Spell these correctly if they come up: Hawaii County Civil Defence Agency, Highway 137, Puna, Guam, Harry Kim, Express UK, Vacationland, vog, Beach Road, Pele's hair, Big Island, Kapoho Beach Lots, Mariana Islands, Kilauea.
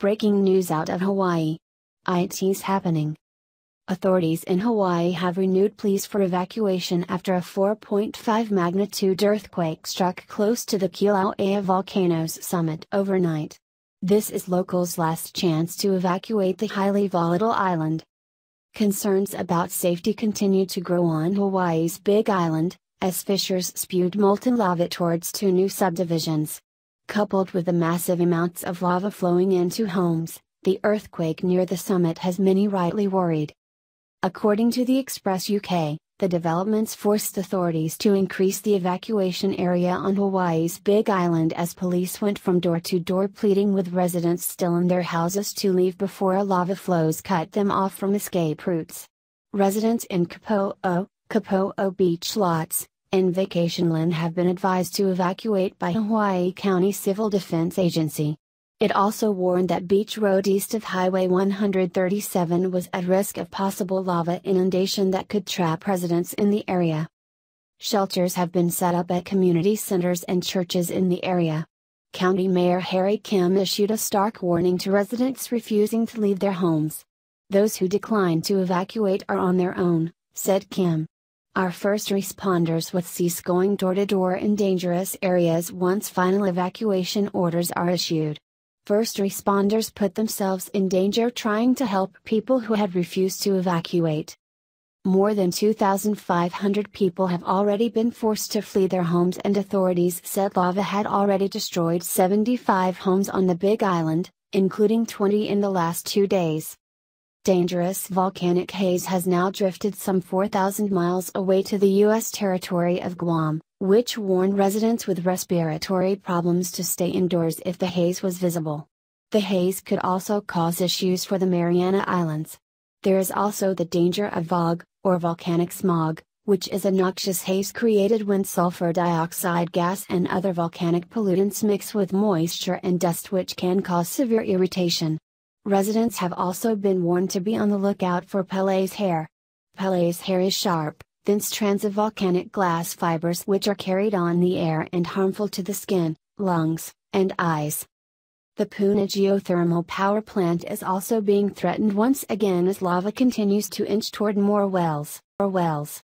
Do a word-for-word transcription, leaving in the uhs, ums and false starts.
Breaking news out of Hawaii. It's happening. Authorities in Hawaii have renewed pleas for evacuation after a four point five magnitude earthquake struck close to the Kilauea volcano's summit overnight. This is locals' last chance to evacuate the highly volatile island. Concerns about safety continue to grow on Hawaii's Big Island, as fissures spewed molten lava towards two new subdivisions. Coupled with the massive amounts of lava flowing into homes, the earthquake near the summit has many rightly worried. According to the Express U K, the developments forced authorities to increase the evacuation area on Hawaii's Big Island as police went from door to door pleading with residents still in their houses to leave before lava flows cut them off from escape routes. Residents in Kapoho, Kapoho Beach Lots, and Vacationland have been advised to evacuate by Hawaii County Civil Defence Agency. It also warned that Beach Road east of Highway one thirty-seven was at risk of possible lava inundation that could trap residents in the area. Shelters have been set up at community centers and churches in the area. County Mayor Harry Kim issued a stark warning to residents refusing to leave their homes. "Those who decline to evacuate are on their own," said Kim. "Our first responders would cease going door-to-door in dangerous areas once final evacuation orders are issued. First responders put themselves in danger trying to help people who had refused to evacuate." More than two thousand five hundred people have already been forced to flee their homes, and authorities said lava had already destroyed seventy-five homes on the Big Island, including twenty in the last two days. Dangerous volcanic haze has now drifted some four thousand miles away to the U S territory of Guam, which warned residents with respiratory problems to stay indoors if the haze was visible. The haze could also cause issues for the Mariana Islands. There is also the danger of vog, or volcanic smog, which is a noxious haze created when sulfur dioxide gas and other volcanic pollutants mix with moisture and dust, which can cause severe irritation. Residents have also been warned to be on the lookout for Pele's hair. Pele's hair is sharp, thin strands of volcanic glass fibers which are carried on the air and harmful to the skin, lungs, and eyes. The Puna geothermal power plant is also being threatened once again as lava continues to inch toward more wells. Or wells.